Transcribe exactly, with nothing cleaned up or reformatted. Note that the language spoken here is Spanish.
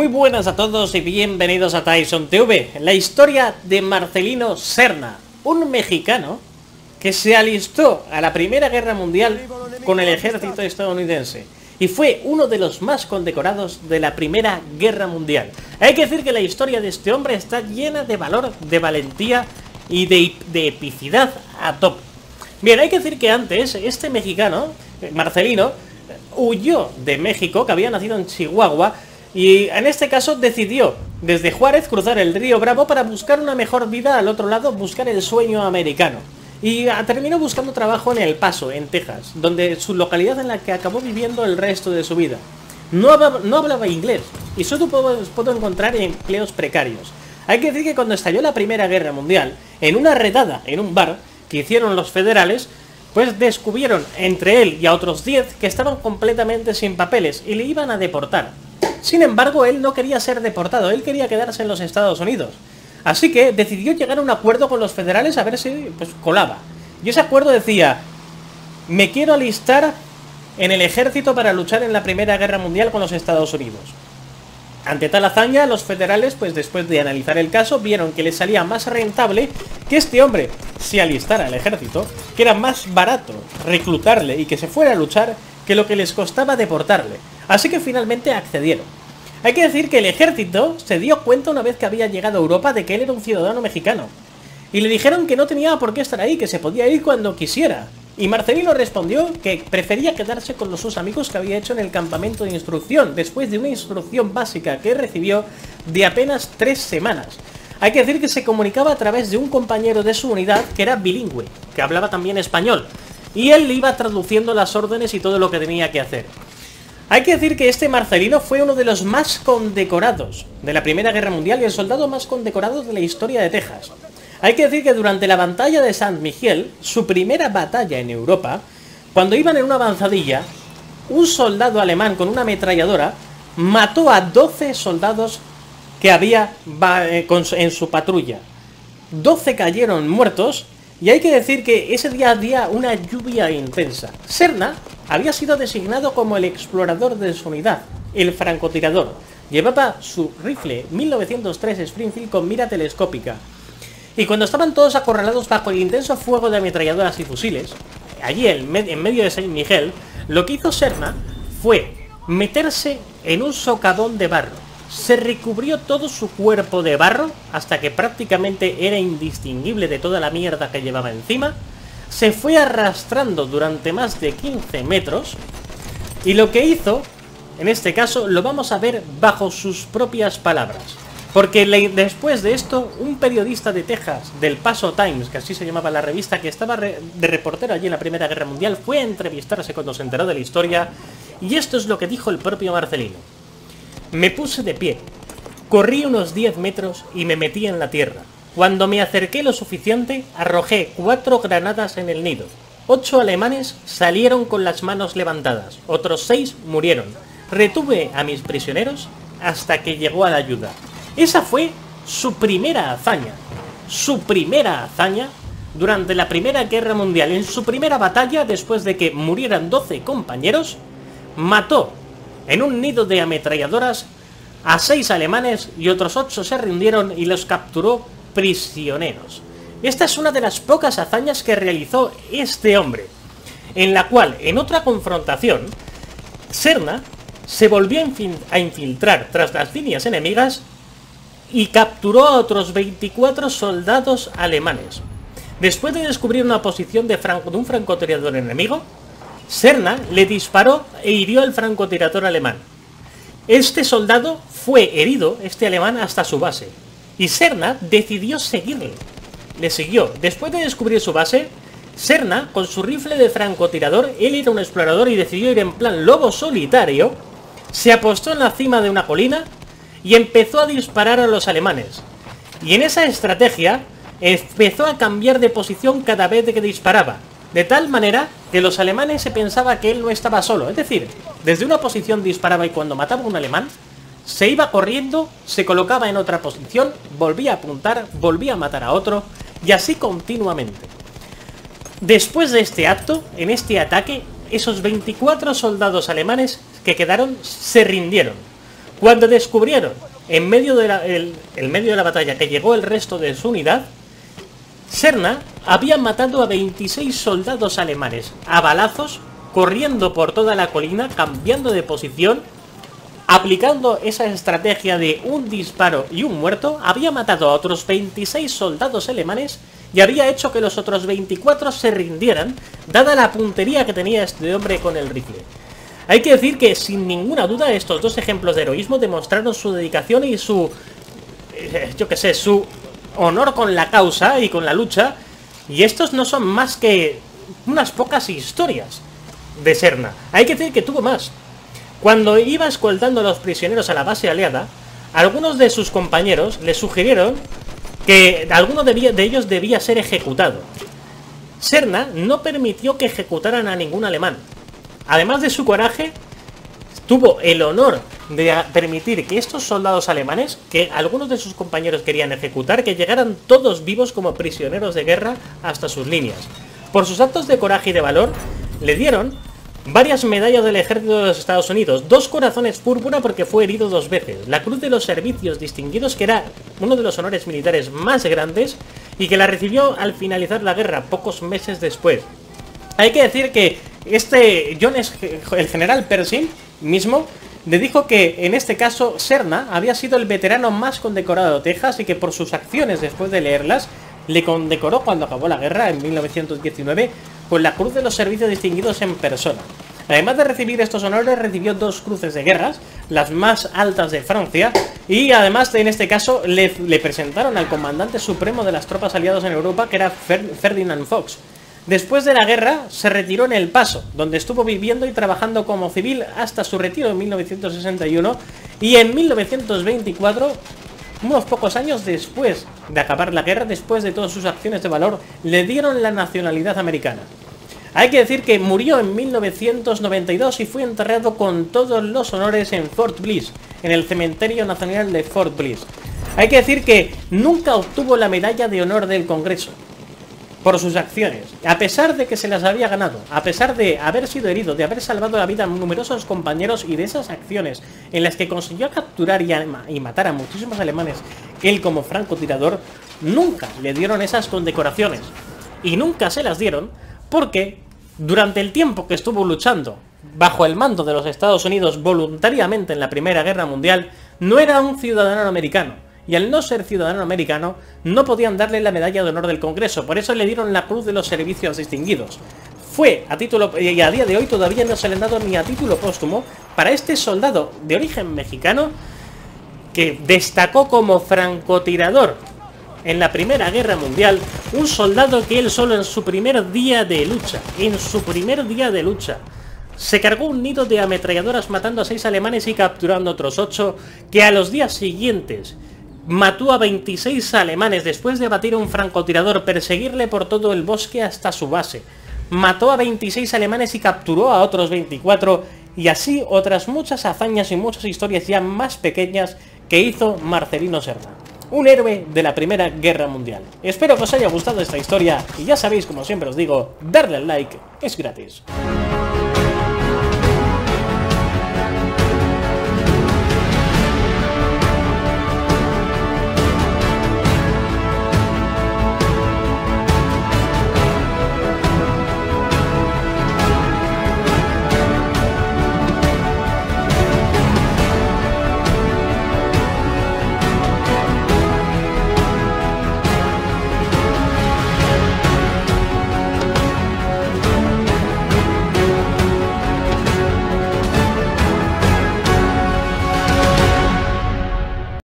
Muy buenas a todos y bienvenidos a TaisonTV. La historia de Marcelino Serna, un mexicano que se alistó a la Primera Guerra Mundial con el ejército estadounidense y fue uno de los más condecorados de la Primera Guerra Mundial. Hay que decir que la historia de este hombre está llena de valor, de valentía y de, de epicidad a top. Bien, hay que decir que antes este mexicano, Marcelino, huyó de México, que había nacido en Chihuahua, y en este caso decidió desde Juárez cruzar el río Bravo para buscar una mejor vida al otro lado, buscar el sueño americano. Y terminó buscando trabajo en El Paso, en Texas, donde su localidad en la que acabó viviendo el resto de su vida. No hablaba, no hablaba inglés y solo pudo, pudo encontrar empleos precarios. Hay que decir que cuando estalló la Primera Guerra Mundial, en una redada en un bar que hicieron los federales, pues descubrieron entre él y a otros diez que estaban completamente sin papeles y le iban a deportar. Sin embargo, él no quería ser deportado, él quería quedarse en los Estados Unidos. Así que decidió llegar a un acuerdo con los federales a ver si pues colaba. Y ese acuerdo decía: me quiero alistar en el ejército para luchar en la Primera Guerra Mundial con los Estados Unidos. Ante tal hazaña, los federales, pues después de analizar el caso, vieron que les salía más rentable que este hombre se alistara al ejército, que era más barato reclutarle y que se fuera a luchar que lo que les costaba deportarle. Así que finalmente accedieron. Hay que decir que el ejército se dio cuenta una vez que había llegado a Europa de que él era un ciudadano mexicano. Y le dijeron que no tenía por qué estar ahí, que se podía ir cuando quisiera. Y Marcelino respondió que prefería quedarse con los sus amigos que había hecho en el campamento de instrucción, después de una instrucción básica que recibió de apenas tres semanas. Hay que decir que se comunicaba a través de un compañero de su unidad que era bilingüe, que hablaba también español. Y él iba traduciendo las órdenes y todo lo que tenía que hacer. Hay que decir que este Marcelino fue uno de los más condecorados de la Primera Guerra Mundial y el soldado más condecorado de la historia de Texas. Hay que decir que durante la batalla de San Miguel, su primera batalla en Europa, cuando iban en una avanzadilla, un soldado alemán con una ametralladora mató a doce soldados que había en su patrulla. doce cayeron muertos y hay que decir que ese día había una lluvia intensa. Serna había sido designado como el explorador de su unidad, el francotirador. Llevaba su rifle mil novecientos tres Springfield con mira telescópica. Y cuando estaban todos acorralados bajo el intenso fuego de ametralladoras y fusiles, allí en medio de San Miguel, lo que hizo Serna fue meterse en un socavón de barro. Se recubrió todo su cuerpo de barro hasta que prácticamente era indistinguible de toda la mierda que llevaba encima. Se fue arrastrando durante más de quince metros y lo que hizo, en este caso, lo vamos a ver bajo sus propias palabras. Porque le, después de esto, un periodista de Texas, del Paso Times, que así se llamaba la revista, que estaba re, de reportero allí en la Primera Guerra Mundial, fue a entrevistarse cuando se enteró de la historia y esto es lo que dijo el propio Marcelino. Me puse de pie, corrí unos diez metros y me metí en la tierra. Cuando me acerqué lo suficiente, arrojé cuatro granadas en el nido. Ocho alemanes salieron con las manos levantadas, otros seis murieron. Retuve a mis prisioneros hasta que llegó a la ayuda. Esa fue su primera hazaña, su primera hazaña durante la Primera Guerra Mundial. En su primera batalla, después de que murieran doce compañeros, mató en un nido de ametralladoras a seis alemanes y otros ocho se rindieron y los capturó prisioneros. Esta es una de las pocas hazañas que realizó este hombre, en la cual, en otra confrontación, Serna se volvió a infiltrar tras las líneas enemigas y capturó a otros veinticuatro soldados alemanes. Después de descubrir una posición de, franco, de un francotirador enemigo, Serna le disparó e hirió al francotirador alemán. Este soldado fue herido, este alemán, hasta su base. Y Serna decidió seguirle. Le siguió. Después de descubrir su base, Serna, con su rifle de francotirador, él era un explorador y decidió ir en plan lobo solitario, se apostó en la cima de una colina y empezó a disparar a los alemanes. Y en esa estrategia, empezó a cambiar de posición cada vez que disparaba, de tal manera que los alemanes se pensaba que él no estaba solo. Es decir, desde una posición disparaba y cuando mataba a un alemán, se iba corriendo, se colocaba en otra posición, volvía a apuntar, volvía a matar a otro, y así continuamente. Después de este acto, en este ataque, esos veinticuatro soldados alemanes que quedaron se rindieron. Cuando descubrieron, en medio de la, el, en medio de la batalla, que llegó el resto de su unidad, Serna había matado a veintiséis soldados alemanes a balazos, corriendo por toda la colina, cambiando de posición, aplicando esa estrategia de un disparo y un muerto. Había matado a otros veintiséis soldados alemanes y había hecho que los otros veinticuatro se rindieran, dada la puntería que tenía este hombre con el rifle. Hay que decir que sin ninguna duda estos dos ejemplos de heroísmo demostraron su dedicación y su, yo qué sé, su honor con la causa y con la lucha. Y estos no son más que unas pocas historias de Serna. Hay que decir que tuvo más. Cuando iba escoltando a los prisioneros a la base aliada, algunos de sus compañeros le sugirieron que alguno de ellos debía ser ejecutado. Serna no permitió que ejecutaran a ningún alemán. Además de su coraje, tuvo el honor de permitir que estos soldados alemanes, que algunos de sus compañeros querían ejecutar, que llegaran todos vivos como prisioneros de guerra hasta sus líneas. Por sus actos de coraje y de valor, le dieron varias medallas del ejército de los Estados Unidos, dos corazones púrpura porque fue herido dos veces, la cruz de los servicios distinguidos, que era uno de los honores militares más grandes y que la recibió al finalizar la guerra, pocos meses después. Hay que decir que este John, el general Pershing mismo, le dijo que en este caso Serna había sido el veterano más condecorado de Texas y que por sus acciones después de leerlas le condecoró cuando acabó la guerra en mil novecientos diecinueve con la Cruz de los Servicios Distinguidos en persona. Además de recibir estos honores, recibió dos cruces de guerras, las más altas de Francia, y además en este caso le, le presentaron al comandante supremo de las tropas aliadas en Europa, que era Ferdinand Fox. Después de la guerra se retiró en El Paso, donde estuvo viviendo y trabajando como civil hasta su retiro en mil novecientos sesenta y uno, y en mil novecientos veinticuatro, unos pocos años después de acabar la guerra, después de todas sus acciones de valor, le dieron la nacionalidad americana. Hay que decir que murió en mil novecientos noventa y dos y fue enterrado con todos los honores en Fort Bliss, en el cementerio nacional de Fort Bliss. Hay que decir que nunca obtuvo la medalla de honor del Congreso por sus acciones, a pesar de que se las había ganado, a pesar de haber sido herido, de haber salvado la vida a numerosos compañeros y de esas acciones en las que consiguió capturar y, y matar a muchísimos alemanes, él como francotirador, nunca le dieron esas condecoraciones. Y nunca se las dieron porque durante el tiempo que estuvo luchando bajo el mando de los Estados Unidos voluntariamente en la Primera Guerra Mundial, no era un ciudadano americano. Y al no ser ciudadano americano, no podían darle la medalla de honor del Congreso, por eso le dieron la Cruz de los Servicios Distinguidos. Fue a título, y a día de hoy todavía no se le han dado ni a título póstumo, para este soldado de origen mexicano que destacó como francotirador en la Primera Guerra Mundial, un soldado que él solo en su primer día de lucha, en su primer día de lucha, se cargó un nido de ametralladoras matando a seis alemanes y capturando otros ocho, que a los días siguientes mató a veintiséis alemanes después de abatir a un francotirador, perseguirle por todo el bosque hasta su base. Mató a veintiséis alemanes y capturó a otros veinticuatro, y así otras muchas hazañas y muchas historias ya más pequeñas que hizo Marcelino Serna, un héroe de la Primera Guerra Mundial. Espero que os haya gustado esta historia y ya sabéis, como siempre os digo, darle al like, es gratis.